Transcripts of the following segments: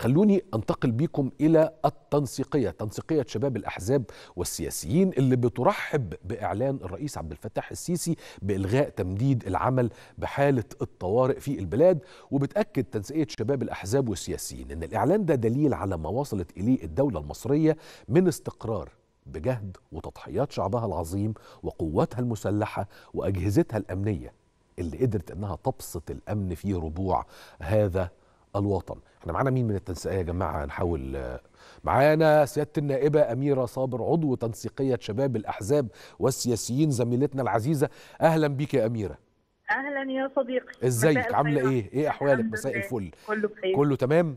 خلوني أنتقل بكم إلى التنسيقية، تنسيقية شباب الأحزاب والسياسيين اللي بترحب بإعلان الرئيس عبد الفتاح السيسي بإلغاء تمديد العمل بحالة الطوارئ في البلاد. وبتأكد تنسيقية شباب الأحزاب والسياسيين إن الإعلان ده دليل على ما وصلت إليه الدولة المصرية من استقرار بجهد وتضحيات شعبها العظيم وقواتها المسلحة وأجهزتها الأمنية اللي قدرت أنها تبسط الأمن في ربوع هذا الوطن. احنا معانا مين من التنسيقية يا جماعة؟ نحاول معانا سيادة النائبة أميرة صابر عضو تنسيقية شباب الأحزاب والسياسيين زميلتنا العزيزة. أهلا بيك يا أميرة. أهلا يا صديقي، ازيك؟ عاملة ايه؟ ايه أحوالك؟ مساء الفل. كله بخير، كله تمام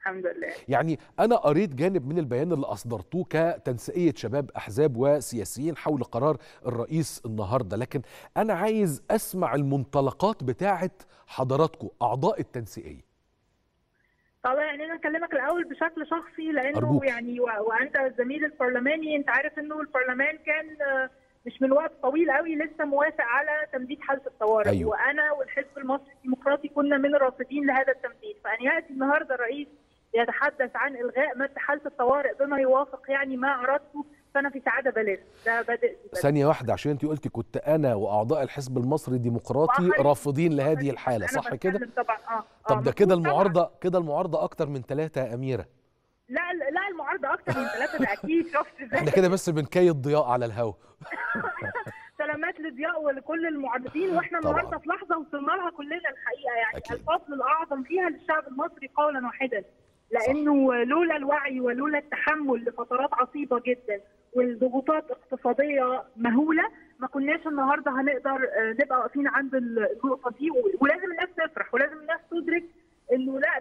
الحمد لله. يعني أنا قريت جانب من البيان اللي أصدرتوه كتنسيقية شباب أحزاب وسياسيين حول قرار الرئيس النهاردة، لكن أنا عايز أسمع المنطلقات بتاعة حضراتكم أعضاء التنسيقية. طبعا يعني انا اكلمك الاول بشكل شخصي لانه أرجوك. يعني وانت الزميل البرلماني، انت عارف انه البرلمان كان مش من وقت طويل قوي لسه موافق على تمديد حاله الطوارئ. أيوه. وانا والحزب المصري الديمقراطي كنا من الرافضين لهذا التمديد، فان ياتي النهارده الرئيس يتحدث عن الغاء مد حاله الطوارئ بما يوافق يعني ما عرضته، فانا في سعاده بالغ. ده بدء ثانيه واحده، عشان انت قلتي كنت انا واعضاء الحزب المصري الديمقراطي رافضين لهذه الحاله، صح كده؟ طبعا. طب ده كده المعارضه، كده المعارضه اكتر من ثلاثه يا اميره. لا المعارضه اكتر من ثلاثه ده اكيد. شفت ازاي؟ احنا كده بس بنكيد ضياء على الهوا. سلامات لضياء ولكل المعارضين، واحنا النهارده في لحظه وصلنا لها كلنا الحقيقه، يعني الفصل الاعظم فيها للشعب المصري قولا واحدا، لانه لولا الوعي ولولا التحمل لفترات عصيبه جدا والضغوطات اقتصاديه مهوله ما كناش النهارده هنقدر نبقى واقفين عند النقطه دي. ولازم الناس تفرح ولازم الناس تدرك انه لا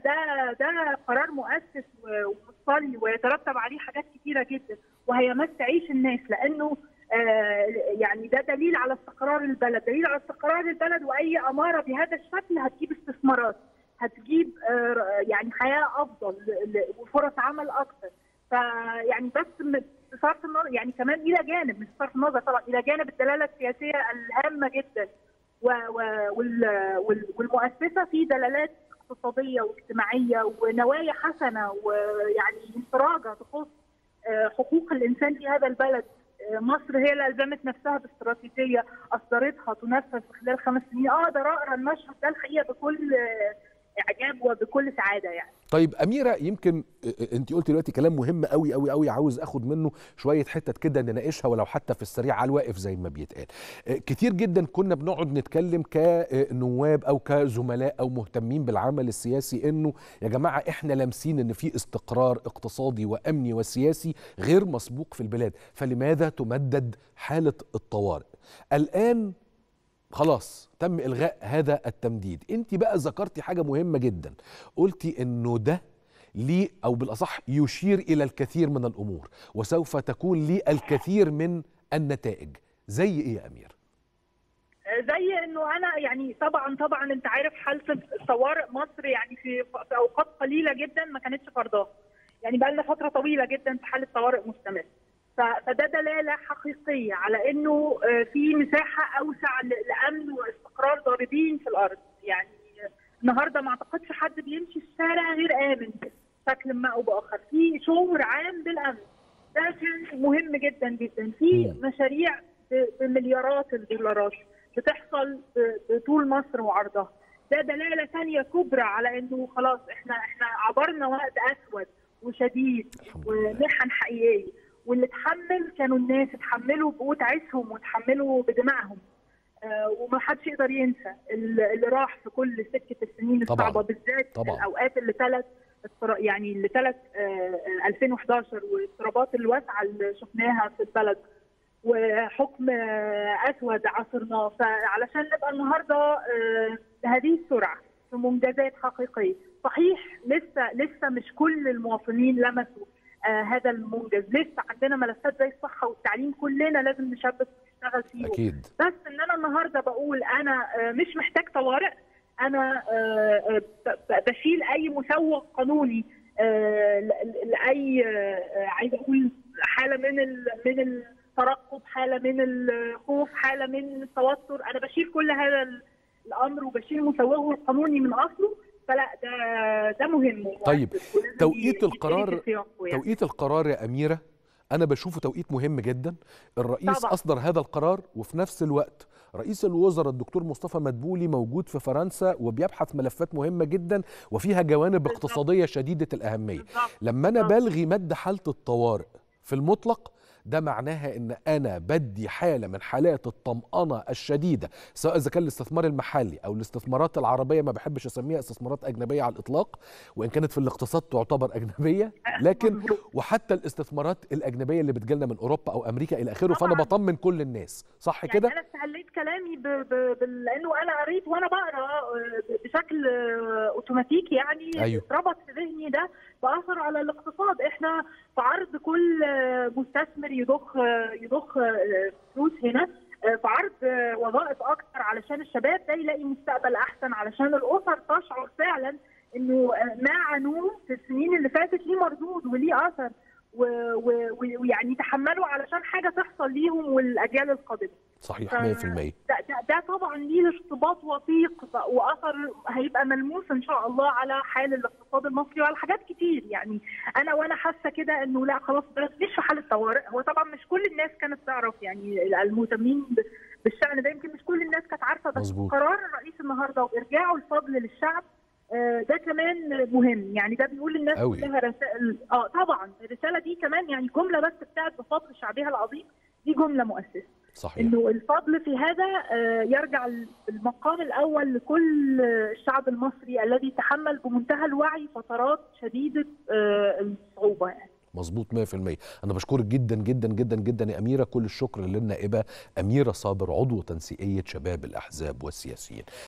ده قرار مؤسس ومصلي ويترتب عليه حاجات كثيره جدا وهي مس عيش الناس، لانه يعني ده دليل على استقرار البلد، دليل على استقرار البلد. واي اماره بهذا الشكل هتجيب استثمارات، هتجيب يعني حياه افضل وفرص عمل اكثر. فيعني بس بصرف النظر يعني كمان الى جانب، مش بصرف النظر طبعا، الى جانب الدلاله السياسيه الهامه جدا والمؤسسه في دلالات اقتصاديه واجتماعيه ونوايا حسنه ويعني انفراجه تخص حقوق الانسان في هذا البلد. مصر هي اللي الزمت نفسها باستراتيجيه اصدرتها تنفذ خلال 5 سنين. اقدر اقرا المشهد ده الحقيقه بكل اعجاب وبكل سعاده يعني. طيب اميره، يمكن انت قلتي دلوقتي كلام مهم قوي قوي قوي، عاوز اخد منه شويه حتت كده نناقشها ولو حتى في السريع على الواقف زي ما بيتقال. كتير جدا كنا بنقعد نتكلم كنواب او كزملاء او مهتمين بالعمل السياسي انه يا جماعه احنا لامسين ان في استقرار اقتصادي وامني وسياسي غير مسبوق في البلاد، فلماذا تمدد حاله الطوارئ؟ الان خلاص تم إلغاء هذا التمديد. انت بقى ذكرتي حاجة مهمة جدا، قلتي انه ده ليه او بالاصح يشير الى الكثير من الامور وسوف تكون ليه الكثير من النتائج. زي ايه يا امير؟ زي انه انا يعني طبعا انت عارف حالة الطوارئ مصر يعني في اوقات قليلة جدا ما كانتش فرضاها، يعني بقى لنا فترة طويلة جدا في حالة طوارئ مستمرة، فده دلاله حقيقيه على انه في مساحه اوسع لامن واستقرار ضاربين في الارض. يعني النهارده ما اعتقدش حد بيمشي الشارع غير امن بشكل ما او باخر، في شعور عام بالامن، ده كان مهم جدا جدا. في مشاريع بمليارات الدولارات بتحصل بطول مصر وعرضها، ده دلاله ثانيه كبرى على انه خلاص احنا عبرنا وقت اسود وشديد ومحن حقيقيه، واللي اتحمل كانوا الناس اتحملوا بقوت عيشهم واتحملوا بدماعهم، وما حدش يقدر ينسى اللي راح في كل سكه السنين الصعبه بالذات الاوقات اللي ثلاث 2011 والاضطرابات الواسعه اللي شفناها في البلد وحكم اسود عصرناه. فعلشان نبقى النهارده بهذه السرعه في منجزات حقيقيه، صحيح لسه مش كل المواطنين لمسوا هذا المنجز، لسه عندنا ملفات زي الصحه والتعليم كلنا لازم نشبك ونشتغل فيهم أكيد. بس ان انا النهارده بقول انا مش محتاج طوارئ، انا بشيل اي مسوغ قانوني لاي عايز اقول حاله من الترقب، حاله من الخوف، حاله من التوتر، انا بشيل كل هذا الامر وبشيل مسوغه القانوني من اصله. فلا ده مهم. طيب توقيت القرار، توقيت القرار يا أميرة أنا بشوفه توقيت مهم جدا. الرئيس طبعا أصدر هذا القرار، وفي نفس الوقت رئيس الوزراء الدكتور مصطفى مدبولي موجود في فرنسا وبيبحث ملفات مهمة جدا وفيها جوانب اقتصادية شديدة الأهمية. لما أنا بلغي مد حالة الطوارئ في المطلق، ده معناها ان انا بدي حاله من حالات الطمأنه الشديده، سواء اذا كان الاستثمار المحلي او الاستثمارات العربيه، ما بحبش اسميها استثمارات اجنبيه على الاطلاق، وان كانت في الاقتصاد تعتبر اجنبيه، لكن وحتى الاستثمارات الاجنبيه اللي بتجيلنا من اوروبا او امريكا الى اخره. فانا بطمن كل الناس، صح كده؟ يعني انا استعليت كلامي لانه انا قريت وانا بقرا بشكل اوتوماتيكي، يعني اتربط في ذهني ده واثر على الاقتصاد. احنا في عرض كل مستثمر يضخ فلوس هنا، في عرض وظائف اكثر علشان الشباب ده يلاقي مستقبل احسن، علشان الاسر تشعر فعلا انه ما عنوه في السنين اللي فاتت ليه مردود وليه اثر، ويعني يتحملوا علشان حاجه تحصل ليهم والاجيال القادمه. صحيح 100%. ده طبعا ليه ارتباط وثيق واثر هيبقى ملموس ان شاء الله على حال الاقتصاد المصري وعلى حاجات كتير. يعني انا حاسه كده انه لا خلاص مش في حاله طوارئ. هو طبعا مش كل الناس كانت تعرف، يعني المهتمين بالشأن ده يمكن مش كل الناس كانت عارفه، بس قرار الرئيس النهارده وارجاعه الفضل للشعب ده كمان مهم. يعني ده بيقول للناس كلها رسائل. طبعا الرساله دي كمان، يعني جمله بس بتاعت بفضل شعبها العظيم دي جمله مؤسسه. صحيح. انه الفضل في هذا يرجع المقام الاول لكل الشعب المصري الذي تحمل بمنتهى الوعي فترات شديده الصعوبه. يعني مظبوط 100%. أنا بشكرك جدا جدا جدا جدا يا أميرة، كل الشكر للنائبة أميرة صابر عضو تنسيقية شباب الأحزاب والسياسيين.